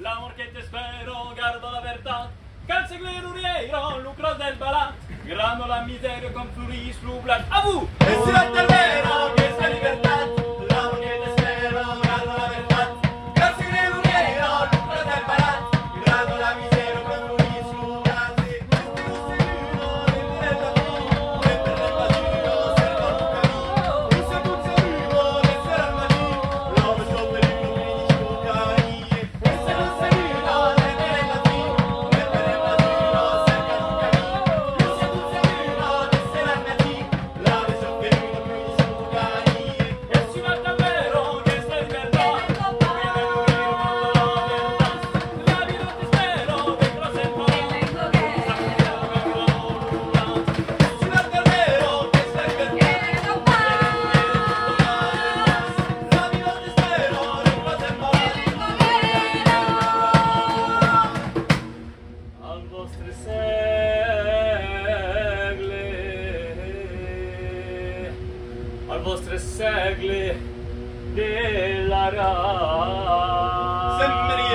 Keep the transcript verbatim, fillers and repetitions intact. L'amor che te spero, guardo la verità, calze gloriero, lucro del balat, grano la miseria con fluris lublat, a vous! E si va del vero, che sta libertà, l'amor che te spero, guardo la verità, calze gloriero, lucro del balat, grano la miseria con fluris lublat, e questi gusti l'uno, e per il bambino, e per il bambino, se lo toccano, e se tu sei vivo, e se la bambino, l'uomo sopra il bambino, al vostre segle della ra.